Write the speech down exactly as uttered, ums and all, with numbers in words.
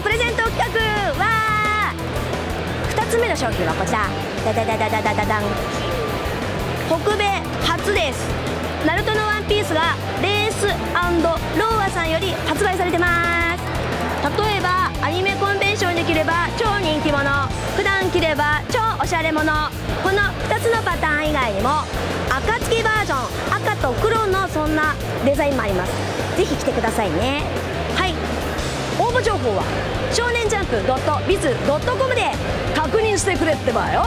プレゼント企画はふたつめの商品はこちら、ダダダダダダダダン、北米初です。ナルトのワンピースがレース&ローアさんより発売されてます。例えばアニメコンベンションで着れば超人気者、普段着れば超おしゃれ者、このふたつのパターン以外にも暁バージョン、赤と黒のそんなデザインもあります。ぜひ来てくださいね。はい、応募情報は少年ジャンプ ドットビズ ドットコム で確認してくれってばよ。